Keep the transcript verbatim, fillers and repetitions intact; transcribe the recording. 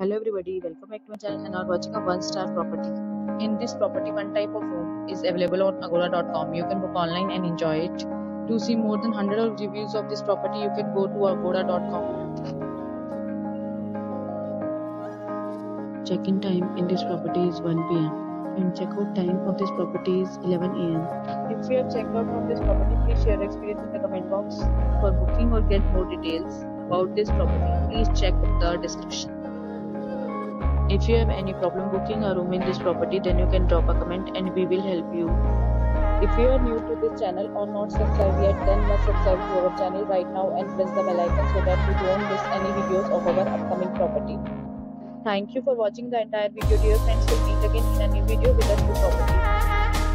Hello everybody, welcome back to my channel and are watching a one star property. In this property, one type of room is available on agoda dot com. You can book online and enjoy it. To see more than one hundred of reviews of this property, you can go to agoda dot com. Check-in time in this property is one p m and check-out time of this property is eleven a m If you have checked out from this property, please share your experience in the comment box. For booking or get more details about this property, please check the description. If you have any problem booking a room in this property, then you can drop a comment and we will help you. If you are new to this channel or not subscribed yet, then must subscribe to our channel right now and press the bell icon so that you don't miss any videos of our upcoming property. Thank you for watching the entire video, dear friends. We'll meet again in a new video with a new property.